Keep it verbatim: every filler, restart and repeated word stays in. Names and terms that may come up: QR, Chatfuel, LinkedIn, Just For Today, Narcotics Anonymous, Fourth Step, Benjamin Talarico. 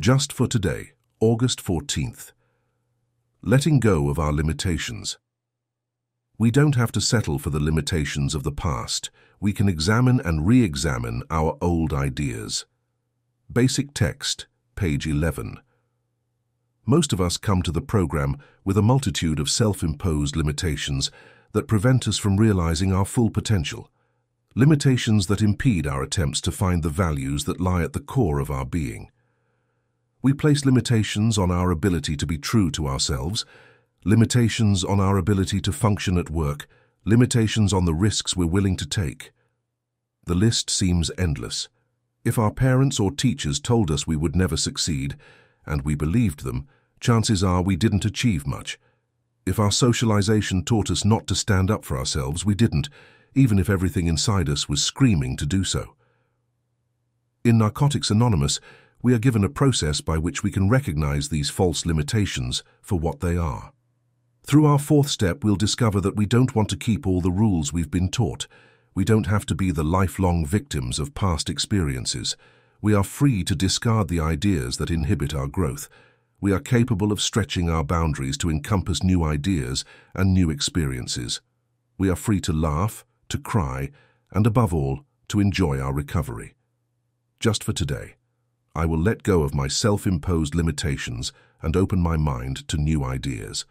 Just for today, August fourteenth. Letting go of our limitations. We don't have to settle for the limitations of the past. We can examine and re-examine our old ideas. Basic text, page eleven. Most of us come to the program with a multitude of self-imposed limitations that prevent us from realizing our full potential. Limitations that impede our attempts to find the values that lie at the core of our being. We place limitations on our ability to be true to ourselves, limitations on our ability to function at work, limitations on the risks we're willing to take. The list seems endless. If our parents or teachers told us we would never succeed, and we believed them, chances are we didn't achieve much. If our socialization taught us not to stand up for ourselves, we didn't, even if everything inside us was screaming to do so. In Narcotics Anonymous, we are given a process by which we can recognize these false limitations for what they are. Through our fourth step, we'll discover that we don't want to keep all the rules we've been taught. We don't have to be the lifelong victims of past experiences. We are free to discard the ideas that inhibit our growth. We are capable of stretching our boundaries to encompass new ideas and new experiences. We are free to laugh, to cry, and above all, to enjoy our recovery. Just for today, I will let go of my self-imposed limitations and open my mind to new ideas.